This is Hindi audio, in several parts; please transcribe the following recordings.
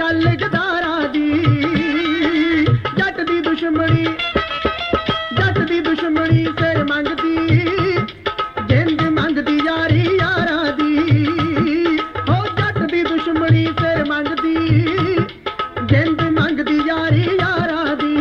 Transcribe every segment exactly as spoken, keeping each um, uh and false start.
गल जदारा दी जट दी दुश्मनी जट दी दुश्मनी सिर मंगती जिंद मंगती यारी यारा दी हो जट दी दुश्मनी सिर मंगती जिंद मंगती यारी यारा दी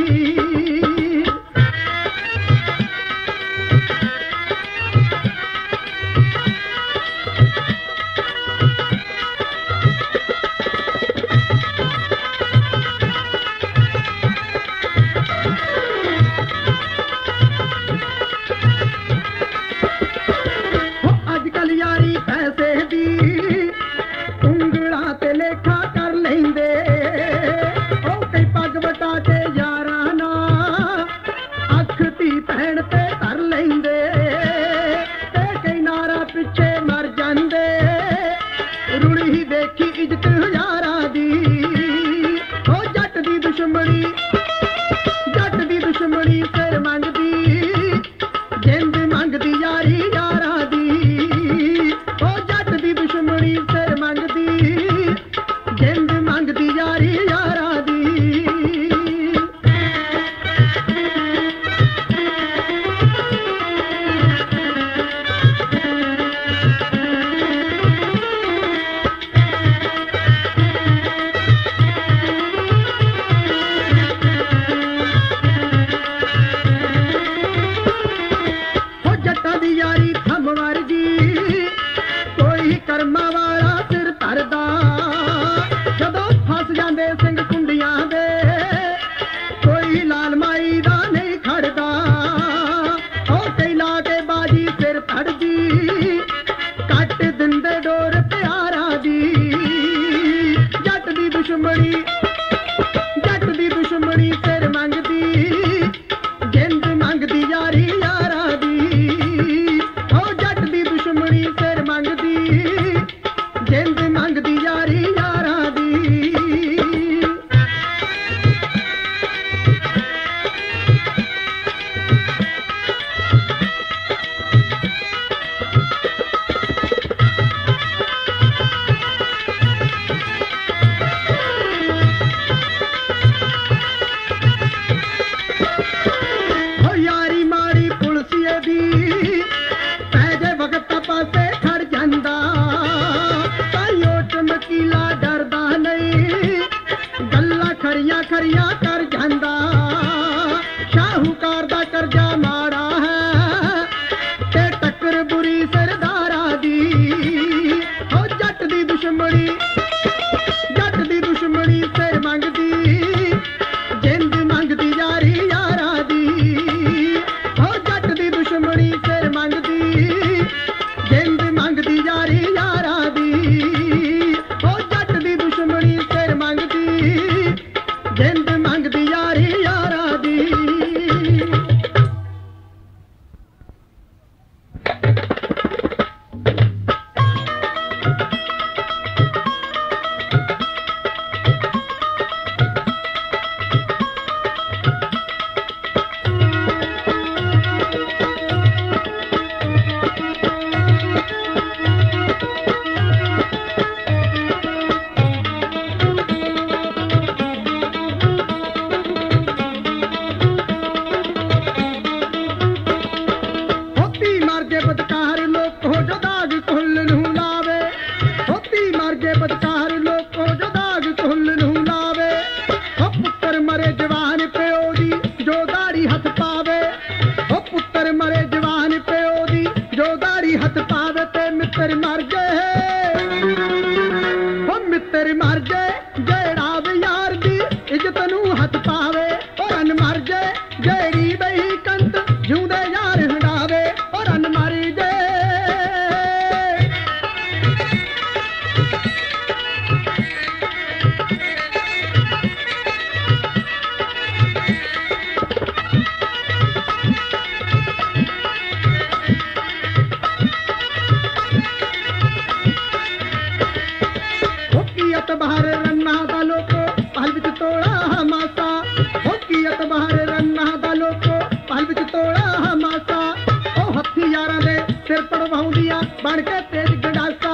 बन के तेज गंडासा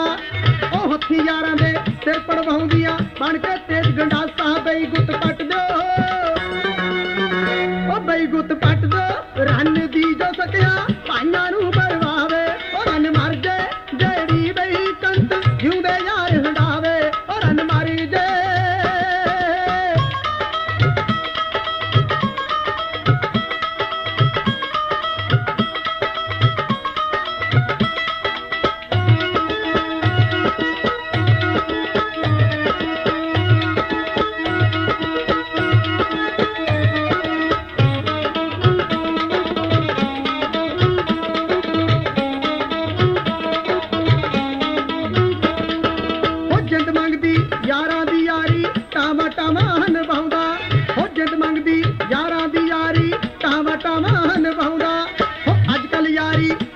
ओ हथी यारां दे सिर पड़वाउंदियां बन के तेज गंडासा बई गुत पट दो, ओ बई गुत पट दो, रन दी जो सकिया पाना नू बरवावे, ओ रन मार जे जेड़ी बई कंत क्यों दे यार हंडावे, ओ रन मारी जे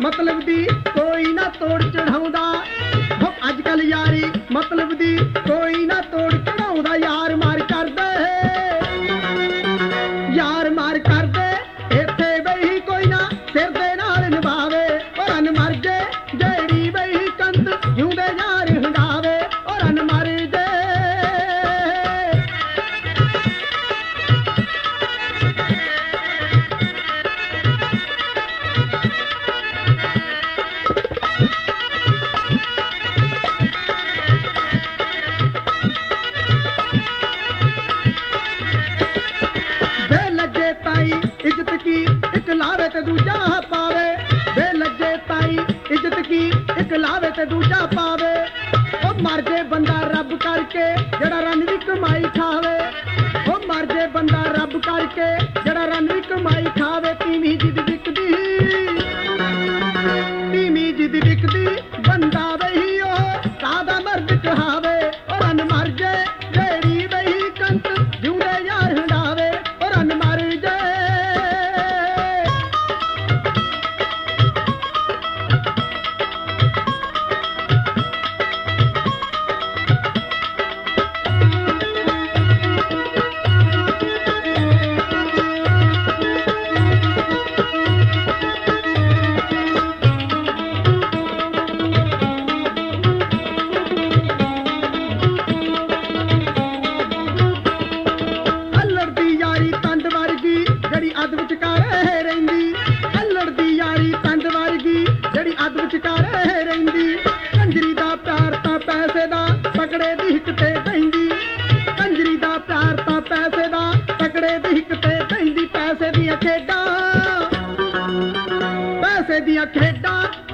मतलब दी कोई ना तोड़ चढ़ाऊंदा, अजकल यारी मतलब दी कोई ना तोड़ चढ़ाऊंदा, यार मार कर दे यार मार कर दे, इत्थे बही कोई ना सिर दे नाल निभावे, और अन मर जे जेड़ी बही कंत क्यों दे यार हंडावे, और अन मर जे इज्जत की एक लावे ते दूजा पावे, बे लज्जे ताई इज्जत की एक लावे ते दूजा पावे, ओ मर जे बंदा रब करके जड़ा रन दी कमाई खावे, ओ मर जे बंदा रब करके जड़ा रन दी कमाई खावे, तीमी जिद विकदी तीमी जिद विकदी बंदा वही ओ सादा मर्द कहावे, ओ रन मर जे जेड़ी वही कंत जिंदे यार हंडावे, ओ रन मर जे पैसे दिया खेड़ा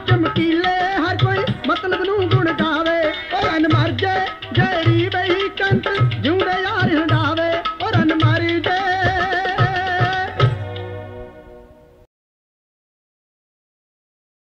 चमकीले हर कोई मतलब नू गुण गावे, और अन मर जे जेड़ी बही कंत।